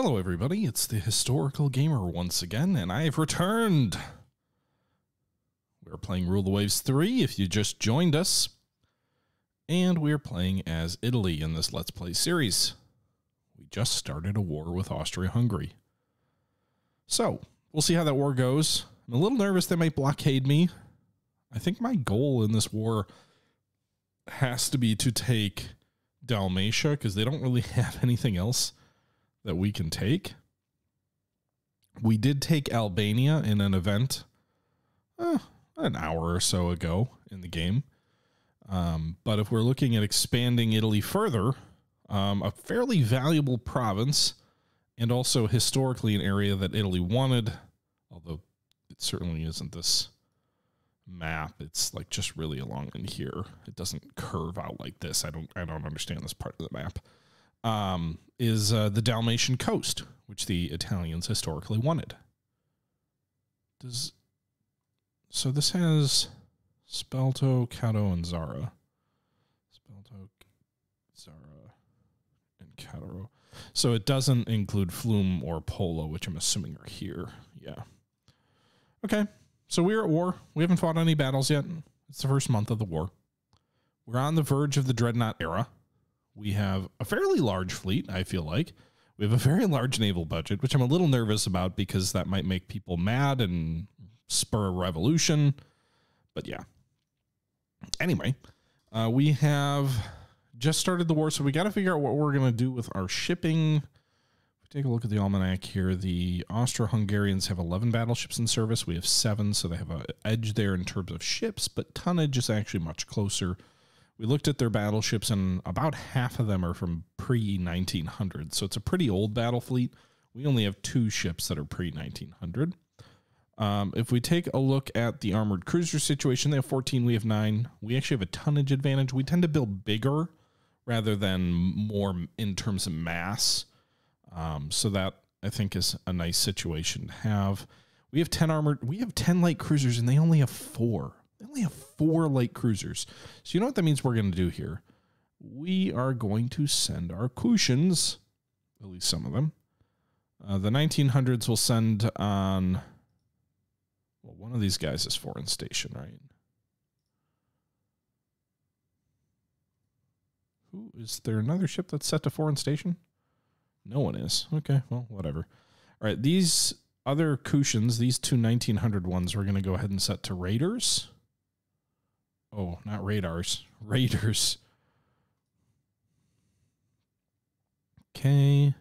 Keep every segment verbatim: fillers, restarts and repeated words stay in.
Hello everybody, it's the Historical Gamer once again, and I have returned! We're playing Rule the Waves three, if you just joined us. And we're playing as Italy in this Let's Play series. We just started a war with Austria-Hungary. So, we'll see how that war goes. I'm a little nervous they might blockade me. I think my goal in this war has to be to take Dalmatia, because they don't really have anything else that we can take. We did take Albania in an event uh, an hour or so ago in the game. Um, but if we're looking at expanding Italy further, um, a fairly valuable province and also historically an area that Italy wanted, although it certainly isn't this map. It's like just really along in here. It doesn't curve out like this. I don't, I don't understand this part of the map. Um, is uh, the Dalmatian coast, which the Italians historically wanted. Does so this has Spalato, Cattaro, and Zara. Spalato, Zara, and Cattaro. So it doesn't include Fiume or Pola, which I'm assuming are here. Yeah. Okay. So we're at war. We haven't fought any battles yet. It's the first month of the war. We're on the verge of the Dreadnought era. We have a fairly large fleet, I feel like. We have a very large naval budget, which I'm a little nervous about because that might make people mad and spur a revolution. But yeah. Anyway, uh, we have just started the war, so we got to figure out what we're going to do with our shipping. If we take a look at the almanac here, the Austro-Hungarians have eleven battleships in service. We have seven, so they have an edge there in terms of ships, but tonnage is actually much closer. We looked at their battleships, and about half of them are from pre nineteen hundred, so it's a pretty old battle fleet. We only have two ships that are pre nineteen hundred. Um, if we take a look at the armored cruiser situation, they have fourteen, we have nine. We actually have a tonnage advantage. We tend to build bigger rather than more in terms of mass, um, so that, I think, is a nice situation to have. We have ten armored, we have ten light cruisers, and they only have four. They only have four light cruisers. So you know what that means we're going to do here? We are going to send our Kushans, at least some of them. Uh, the nineteen hundreds will send on... Well, one of these guys is foreign station, right? Who is there another ship that's set to foreign station? No one is. Okay, well, whatever. All right, these other Kushans, these two nineteen hundred ones, we're going to go ahead and set to raiders. Oh, not radars. Raiders. Okay.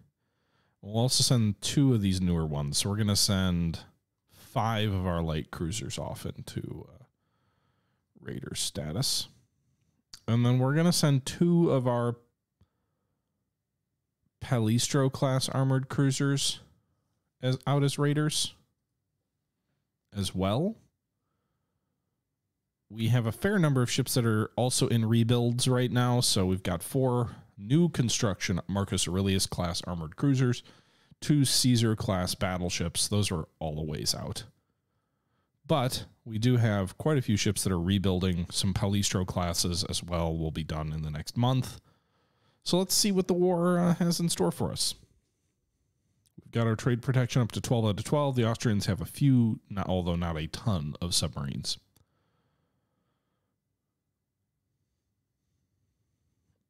We'll also send two of these newer ones. So we're going to send five of our light cruisers off into uh, raider status. And then we're going to send two of our Pelestro class armored cruisers as out as raiders as well. We have a fair number of ships that are also in rebuilds right now. So we've got four new construction Marcus Aurelius class armored cruisers, two Caesar class battleships. Those are all the ways out. But we do have quite a few ships that are rebuilding. Some Pelestro classes as well will be done in the next month. So let's see what the war uh, has in store for us. We've got our trade protection up to twelve out of twelve. The Austrians have a few, not, although not a ton, of submarines.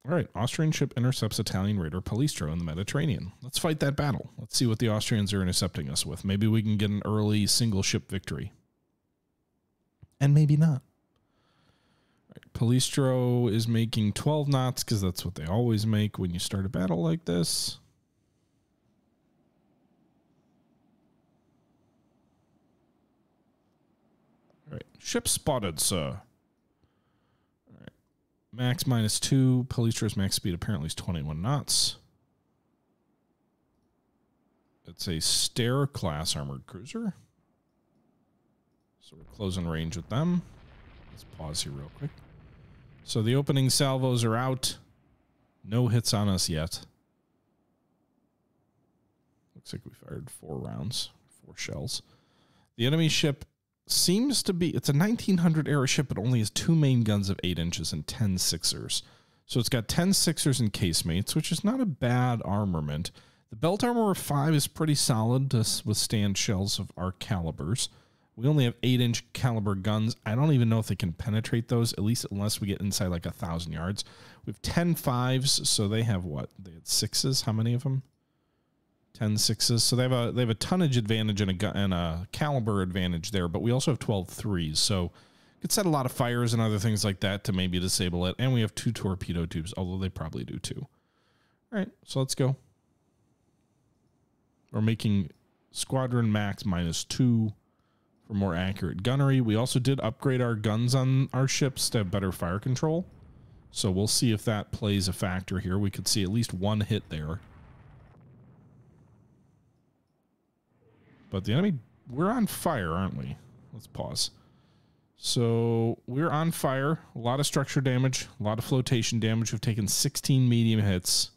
All right, Austrian ship intercepts Italian raider Pelestro in the Mediterranean. Let's fight that battle. Let's see what the Austrians are intercepting us with. Maybe we can get an early single-ship victory. And maybe not. All right, Pelestro is making twelve knots because that's what they always make when you start a battle like this. All right, ship spotted, sir. All right, max minus two. Pelestro's max speed apparently is twenty-one knots. It's a Stair class armored cruiser. So we're closing range with them. Let's pause here real quick. So the opening salvos are out. No hits on us yet. Looks like we fired four rounds, four shells. The enemy ship seems to be, it's a nineteen hundred era ship, but only has two main guns of eight inches and ten sixers. So it's got ten sixers and casemates, which is not a bad armament. The belt armor of five is pretty solid to withstand shells of our calibers. We only have eight inch caliber guns. I don't even know if they can penetrate those, at least unless we get inside like a thousand yards. We have ten fives, so they have what? They had sixes. How many of them? ten sixes. So they have a they have a tonnage advantage and a, gun, and a caliber advantage there, but we also have twelve threes, so we could set a lot of fires and other things like that to maybe disable it, and we have two torpedo tubes, although they probably do too. All right, so let's go. We're making squadron max minus two for more accurate gunnery. We also did upgrade our guns on our ships to have better fire control. So we'll see if that plays a factor here. We could see at least one hit there. But the enemy, we're on fire, aren't we? Let's pause. So we're on fire. A lot of structure damage, a lot of flotation damage. We've taken sixteen medium hits.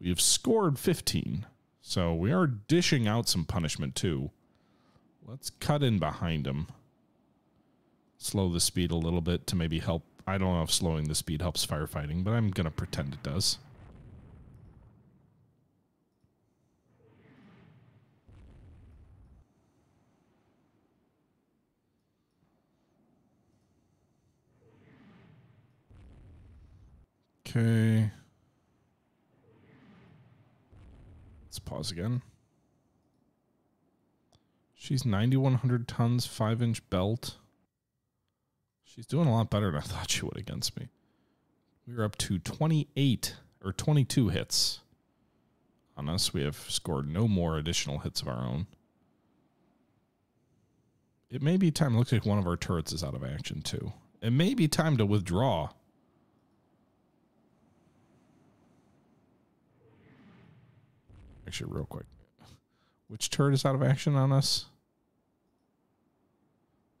We have scored fifteen. So we are dishing out some punishment too. Let's cut in behind him. Slow the speed a little bit to maybe help. I don't know if slowing the speed helps firefighting, but I'm going to pretend it does. Okay. Let's pause again. She's ninety-one hundred tons, five inch belt. She's doing a lot better than I thought she would against me. We were up to twenty-eight or twenty-two hits on us. We have scored no more additional hits of our own. It may be time. It looks like one of our turrets is out of action, too. It may be time to withdraw. Actually, real quick. Which turret is out of action on us?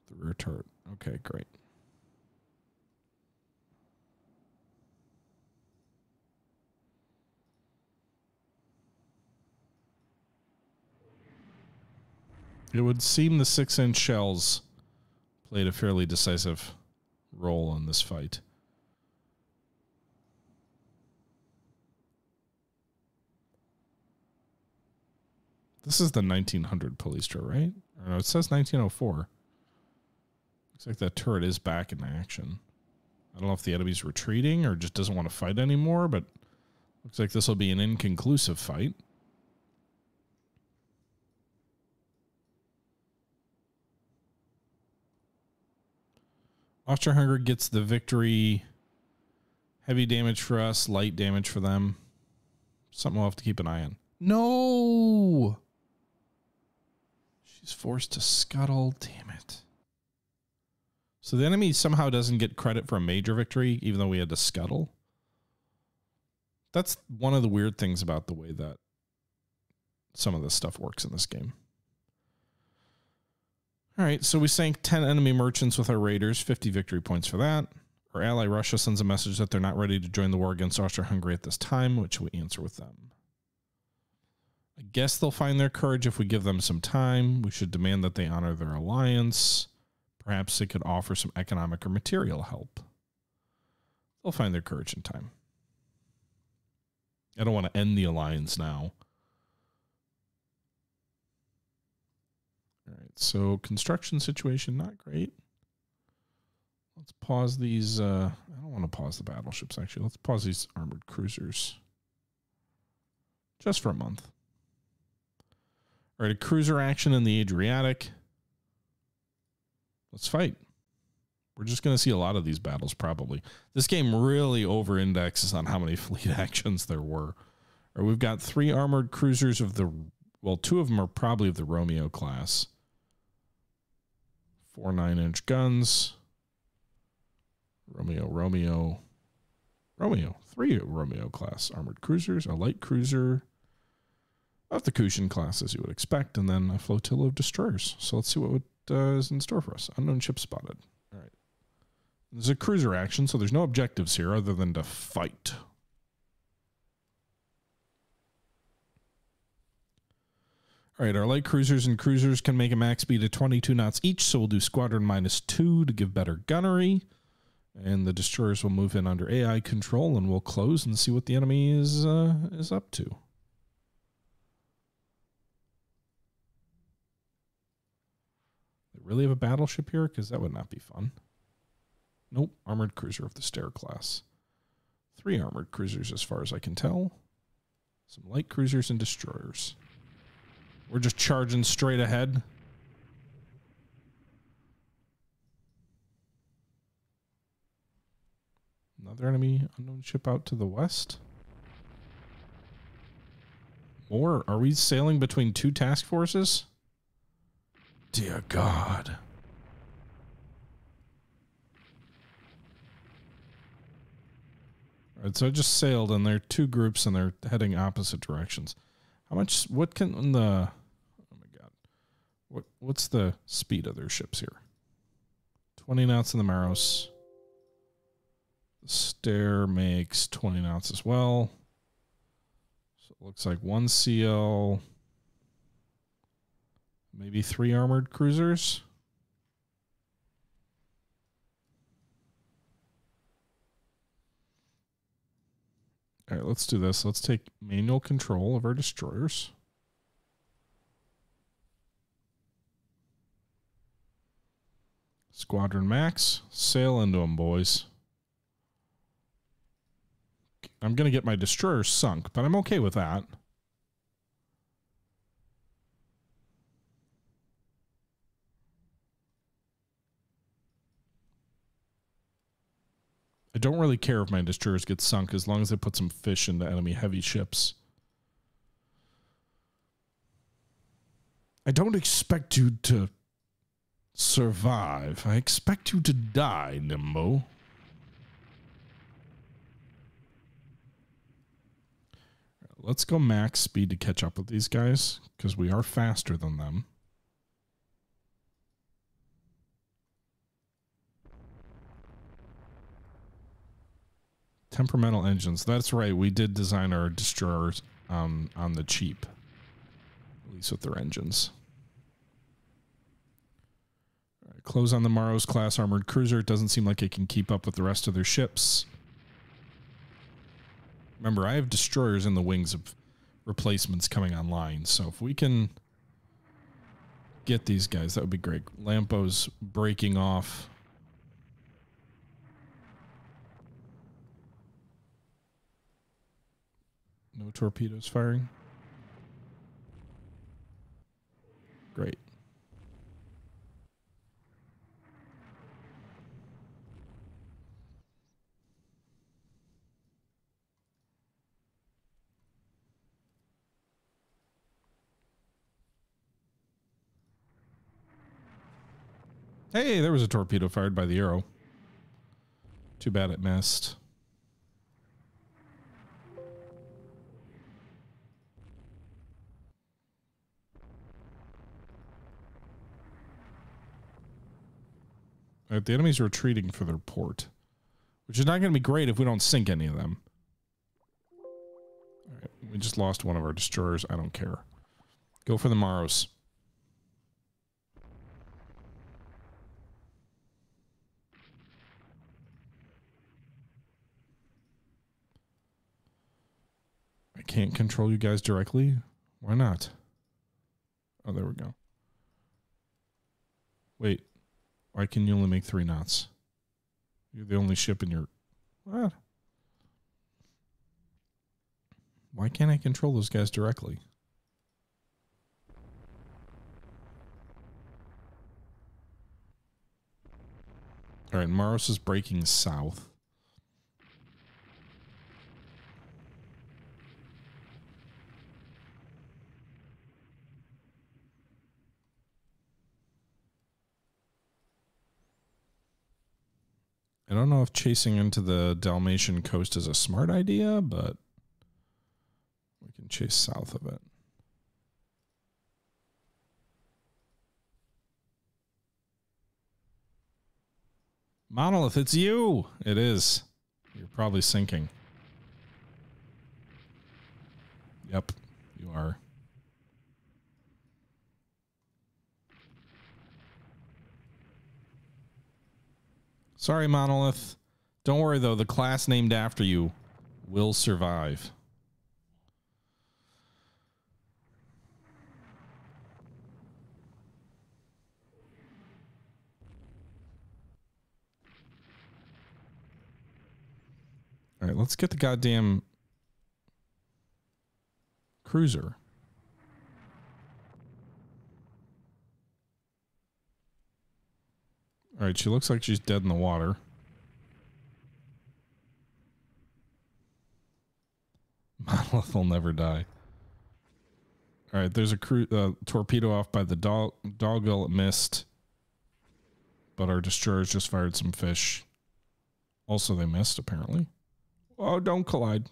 The rear turret. Okay, great. It would seem the six inch shells played a fairly decisive role in this fight. This is the nineteen hundred Pelestro, right? Or no, it says nineteen oh four. Looks like that turret is back in action. I don't know if the enemy's retreating or just doesn't want to fight anymore, but looks like this will be an inconclusive fight. Austro-Hungary gets the victory. Heavy damage for us, light damage for them. Something we'll have to keep an eye on. No! She's forced to scuttle. Damn it. So the enemy somehow doesn't get credit for a major victory, even though we had to scuttle. That's one of the weird things about the way that some of this stuff works in this game. All right, so we sank ten enemy merchants with our raiders, fifty victory points for that. Our ally Russia sends a message that they're not ready to join the war against Austria-Hungary at this time, which we answer with them. I guess they'll find their courage if we give them some time. We should demand that they honor their alliance. Perhaps they could offer some economic or material help. They'll find their courage in time. I don't want to end the alliance now. All right, so construction situation, not great. Let's pause these. Uh, I don't want to pause the battleships, actually. Let's pause these armored cruisers just for a month. All right, a cruiser action in the Adriatic. Let's fight. We're just going to see a lot of these battles probably. This game really over-indexes on how many fleet actions there were. All right, we've got three armored cruisers of the... Well, two of them are probably of the Romeo class. Four nine inch guns. Romeo, Romeo, Romeo. Three Romeo class armored cruisers. A light cruiser... of the Cushing class, as you would expect, and then a flotilla of destroyers. So let's see what uh, is in store for us. Unknown ship spotted. All right. There's a cruiser action, so there's no objectives here other than to fight. All right, our light cruisers and cruisers can make a max speed of twenty-two knots each, so we'll do squadron minus two to give better gunnery. And the destroyers will move in under A I control, and we'll close and see what the enemy is, uh, is up to. really have a battleship here? Because that would not be fun. Nope. Armored cruiser of the Stair class. Three armored cruisers as far as I can tell. Some light cruisers and destroyers. We're just charging straight ahead. Another enemy unknown ship out to the west. Or are we sailing between two task forces? Dear God. All right, so I just sailed, and they're two groups, and they're heading opposite directions. How much? What can the? Oh my God! What? What's the speed of their ships here? Twenty knots in the Maros. The Stair makes twenty knots as well. So it looks like one C L, maybe three armored cruisers. All right, let's do this. Let's take manual control of our destroyers. Squadron max, sail into them, boys. I'm going to get my destroyer sunk, but I'm okay with that. I don't really care if my destroyers get sunk as long as they put some fish into enemy heavy ships. I don't expect you to survive. I expect you to die, Nimbo. Let's go max speed to catch up with these guys, because we are faster than them. Temperamental engines. That's right. We did design our destroyers um, on the cheap. At least with their engines. All right, close on the Maros class armored cruiser. It doesn't seem like it can keep up with the rest of their ships. Remember, I have destroyers in the wings of replacements coming online. So if we can get these guys, that would be great. Lampo's breaking off. No torpedoes firing. Great. Hey, there was a torpedo fired by the arrow. Too bad it missed. Right, the enemy's retreating for their port, which is not going to be great if we don't sink any of them. All right, we just lost one of our destroyers. I don't care. Go for the Maros. I can't control you guys directly. Why not? Oh, there we go. Wait. Why can you only make three knots? You're the only ship in your... What? Why can't I control those guys directly? All right, Maros is breaking south. I don't know if chasing into the Dalmatian coast is a smart idea, but we can chase south of it. Monolith, it's you! It is. You're probably sinking. Yep, you are. Sorry, Monolith. Don't worry, though. The class named after you will survive. All right, let's get the goddamn cruiser. All right, she looks like she's dead in the water. Monolith will never die. All right, there's a cru uh, torpedo off by the dog doggill. It missed, but our destroyers just fired some fish. Also, they missed, apparently. Oh, don't collide.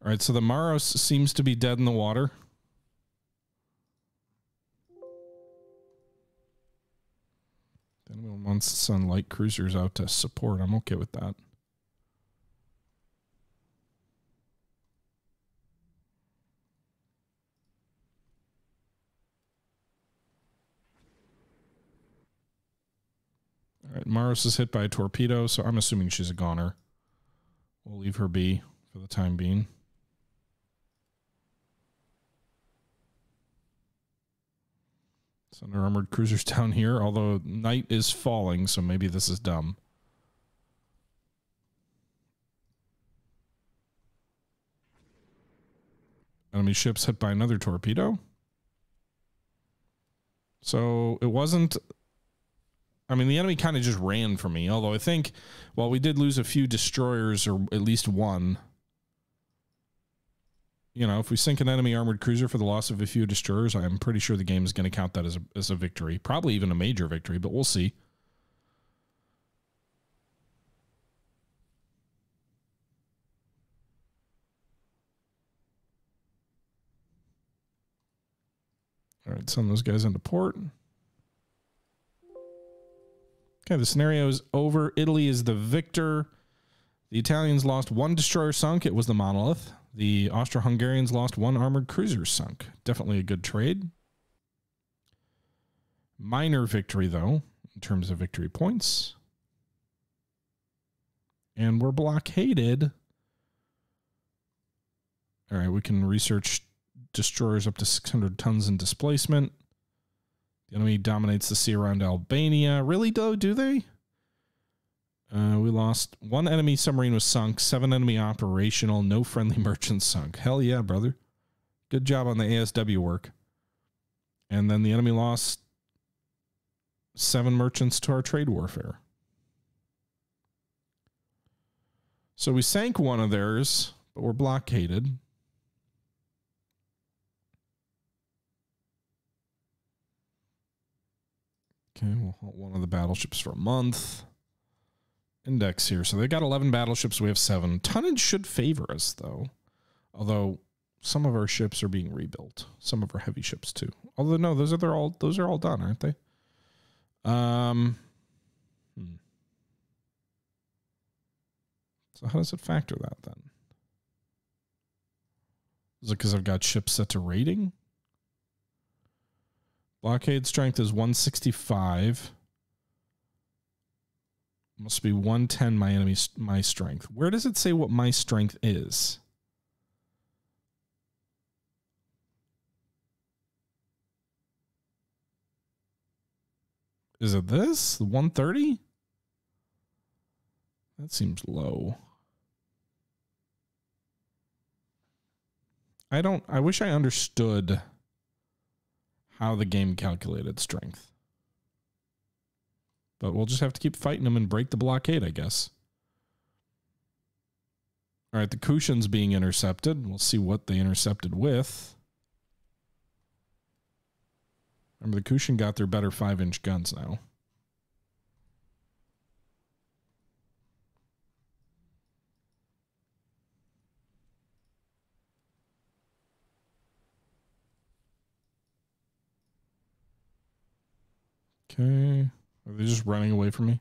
All right, so the Maros seems to be dead in the water. The enemy wants to send light cruisers out to support. I'm okay with that. Right, Maros is hit by a torpedo, so I'm assuming she's a goner. We'll leave her be for the time being. Send our armored cruisers down here, although night is falling, so maybe this is dumb. Enemy ship's hit by another torpedo. So it wasn't... I mean, the enemy kind of just ran from me, although I think, while we did lose a few destroyers, or at least one, you know, if we sink an enemy armored cruiser for the loss of a few destroyers, I'm pretty sure the game is going to count that as a, as a victory. Probably even a major victory, but we'll see. All right, send those guys into port. Okay, the scenario is over. Italy is the victor. The Italians lost one destroyer sunk. It was the Monolith. The Austro-Hungarians lost one armored cruiser sunk. Definitely a good trade. Minor victory, though, in terms of victory points. And we're blockaded. All right, we can research destroyers up to six hundred tons in displacement. The enemy dominates the sea around Albania. Really, though, do they? Uh, we lost one enemy submarine was sunk, seven enemy operational, no friendly merchants sunk. Hell yeah, brother. Good job on the A S W work. And then the enemy lost seven merchants to our trade warfare. So we sank one of theirs, but we're blockaded. Okay, we'll halt one of the battleships for a month. Index here. So they've got eleven battleships. We have seven. Tonnage should favor us, though. Although some of our ships are being rebuilt. Some of our heavy ships, too. Although, no, those are, they're all, those are all done, aren't they? Um, hmm. So how does it factor that, then? Is it because I've got ships set to raiding? Blockade strength is one sixty-five. Must be one ten my enemy's my strength. Where does it say what my strength is? Is it this? one thirty? That seems low. I don't I wish I understood how the game calculated strength. But we'll just have to keep fighting them and break the blockade, I guess. All right, the Kushans being intercepted. We'll see what they intercepted with. Remember, the Kushan got their better five inch guns now. Okay. Are they just running away from me?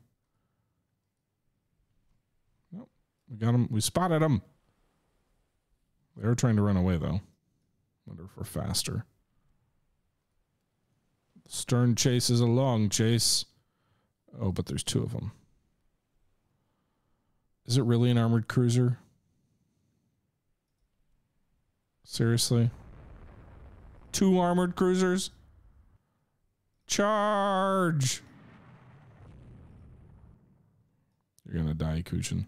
Nope. We got them. We spotted them. They were trying to run away, though. Wonder if we're faster. Stern chase is a long chase. Oh, but there's two of them. Is it really an armored cruiser? Seriously? Two armored cruisers? Charge! You're gonna die, Kuchin.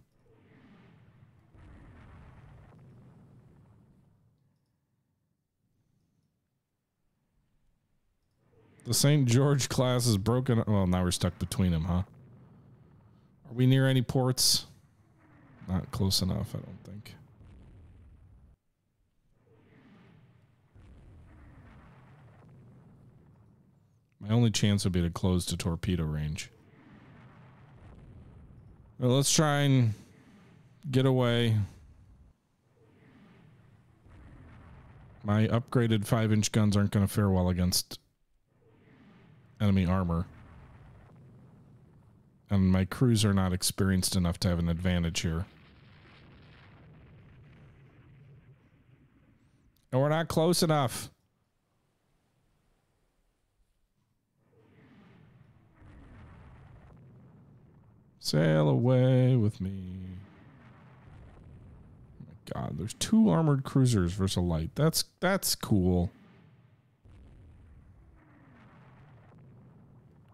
The Saint George class is broken. Well, now we're stuck between them, huh? Are we near any ports? Not close enough, I don't think. My only chance would be to close to torpedo range. Well, let's try and get away. My upgraded five inch guns aren't going to fare well against enemy armor. And my crews are not experienced enough to have an advantage here. And we're not close enough. Sail away with me. Oh my God, there's two armored cruisers versus a light. That's that's cool.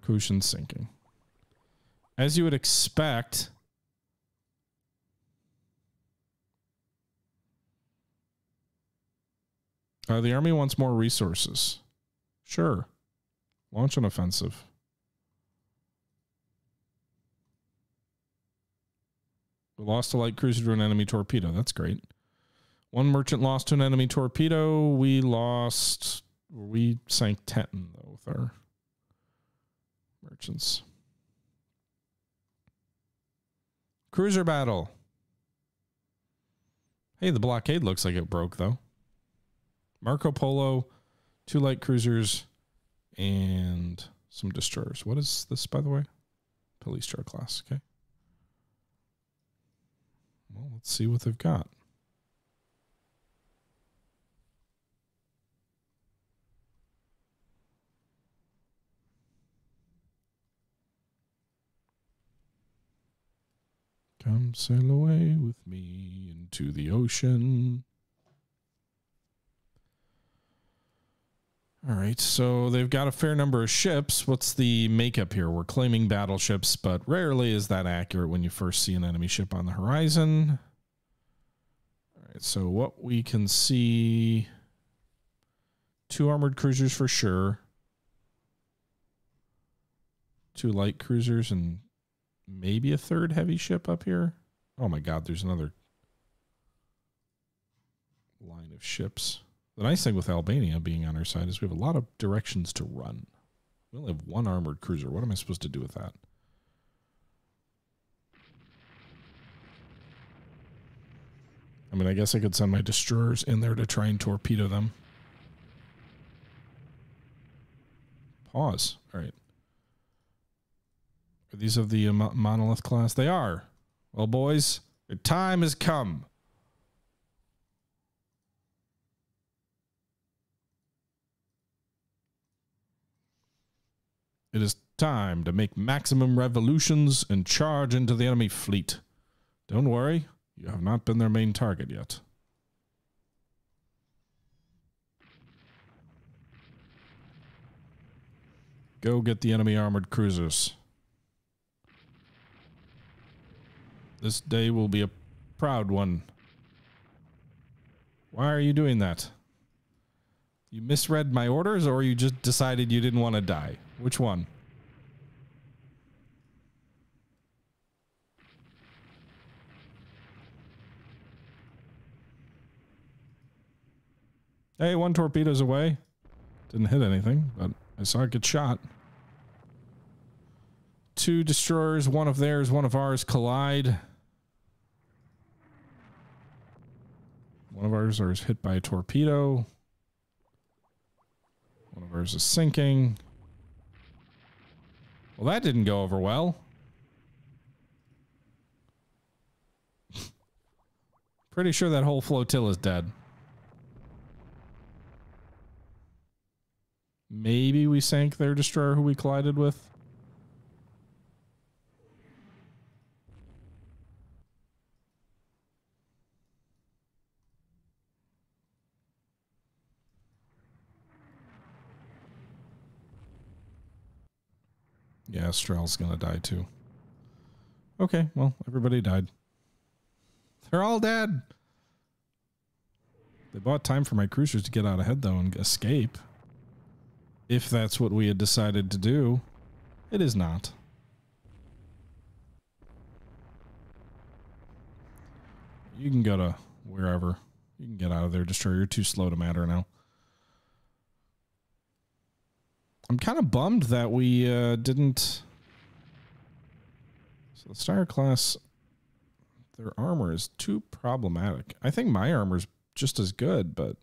Cushing sinking. As you would expect. Uh, the army wants more resources. Sure. Launch an offensive. We lost a light cruiser to an enemy torpedo. That's great. One merchant lost to an enemy torpedo. We lost... We sank Teton, though, with our merchants. Cruiser battle. Hey, the blockade looks like it broke, though. Marco Polo, two light cruisers, and some destroyers. What is this, by the way? Pelestro class, okay. Well, let's see what they've got. Come sail away with me into the ocean. All right, so they've got a fair number of ships. What's the makeup here? We're claiming battleships, but rarely is that accurate when you first see an enemy ship on the horizon. All right, so what we can see... Two armored cruisers for sure. Two light cruisers and... Maybe a third heavy ship up here. Oh my God, there's another line of ships. The nice thing with Albania being on our side is we have a lot of directions to run. We only have one armored cruiser. What am I supposed to do with that? I mean, I guess I could send my destroyers in there to try and torpedo them. Pause. All right. Are these of the uh, Monolith class? They are. Well, boys, your time has come. It is time to make maximum revolutions and charge into the enemy fleet. Don't worry, you have not been their main target yet. Go get the enemy armored cruisers. This day will be a proud one. Why are you doing that? You misread my orders, or you just decided you didn't want to die? Which one? Hey, one torpedo's away. Didn't hit anything, but I saw it get shot. Two destroyers, one of theirs, one of ours collide. One of ours is hit by a torpedo. One of ours is sinking. Well, that didn't go over well. Pretty sure that whole flotilla's dead. Maybe we sank their destroyer who we collided with. Yeah, Strel's gonna die too. Okay, well, everybody died. They're all dead. They bought time for my cruisers to get out ahead, though, and escape. if that's what we had decided to do. It is not. You can go to wherever. You can get out of there, Destroyer. You're too slow to matter now. I'm kind of bummed that we uh, didn't... So the Star class, their armor is too problematic. I think my armor's just as good, but...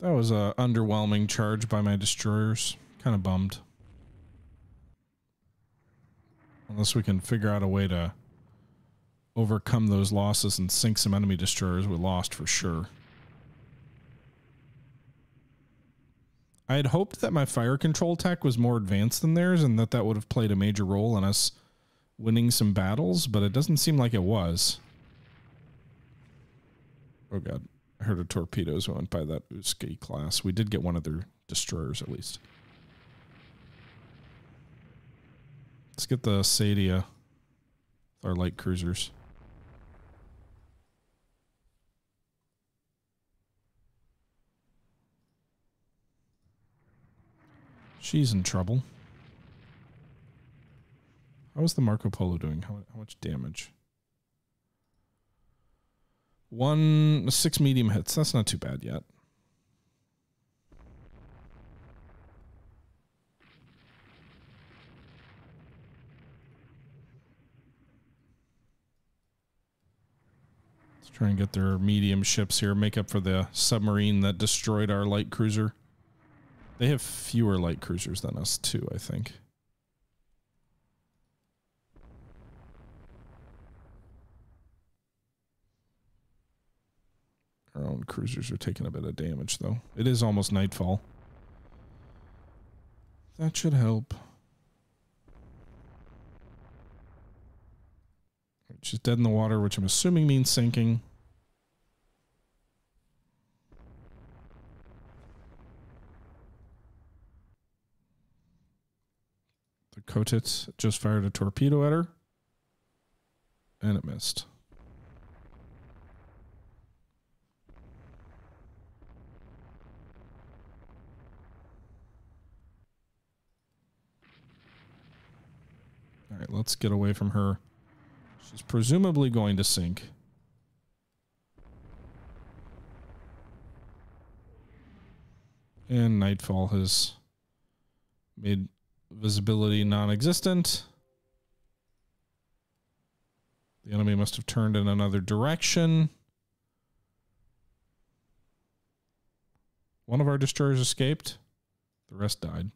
That was an underwhelming charge by my destroyers. Kind of bummed. Unless we can figure out a way to overcome those losses and sink some enemy destroyers, we lost for sure. I had hoped that my fire control tech was more advanced than theirs and that that would have played a major role in us winning some battles, but it doesn't seem like it was. Oh, God. I heard of torpedoes went by that Uski class. We did get one of their destroyers, at least. Let's get the Sadia, our light cruisers. She's in trouble. How is the Marco Polo doing? How, how much damage? One, six medium hits. That's not too bad yet. Let's try and get their medium ships here. Make up for the submarine that destroyed our light cruiser. They have fewer light cruisers than us too, I think. Our own cruisers are taking a bit of damage, though. It is almost nightfall. That should help. She's dead in the water, which I'm assuming means sinking. The Kotitz just fired a torpedo at her, and it missed. All right, let's get away from her. She's presumably going to sink. And nightfall has made visibility non-existent. The enemy must have turned in another direction. One of our destroyers escaped. The rest died.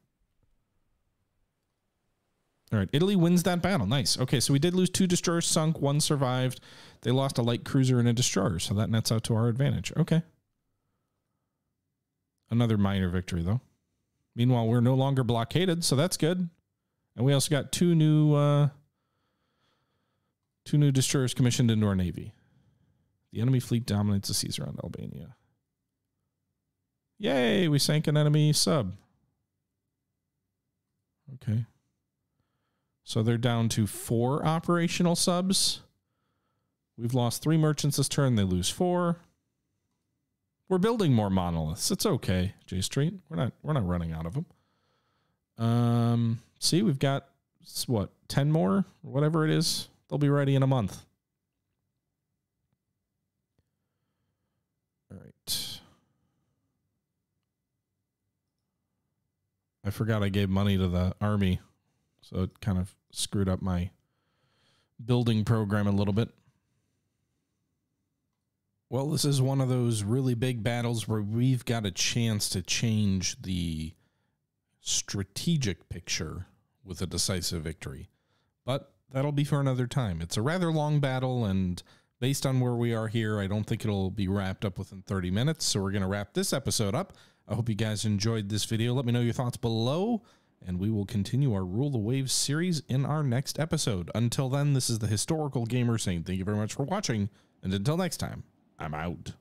All right, Italy wins that battle. Nice. Okay, so we did lose two destroyers sunk, one survived. They lost a light cruiser and a destroyer, so that nets out to our advantage. Okay. Another minor victory, though. Meanwhile, we're no longer blockaded, so that's good. And we also got two new, uh, two new destroyers commissioned into our navy. The enemy fleet dominates the seas around Albania. Yay, we sank an enemy sub. Okay. So they're down to four operational subs. We've lost three merchants this turn. They lose four. We're building more monoliths. It's okay, J Street. We're not, we're not running out of them. Um, see, we've got, what, ten more? Or whatever it is. They'll be ready in a month. All right. I forgot I gave money to the army. So it kind of screwed up my building program a little bit. Well, this is one of those really big battles where we've got a chance to change the strategic picture with a decisive victory. But that'll be for another time. It's a rather long battle, and based on where we are here, I don't think it'll be wrapped up within thirty minutes. So we're going to wrap this episode up. I hope you guys enjoyed this video. Let me know your thoughts below. And we will continue our Rule the Waves series in our next episode. Until then, this is the Historical Gamer saying thank you very much for watching, and until next time, I'm out.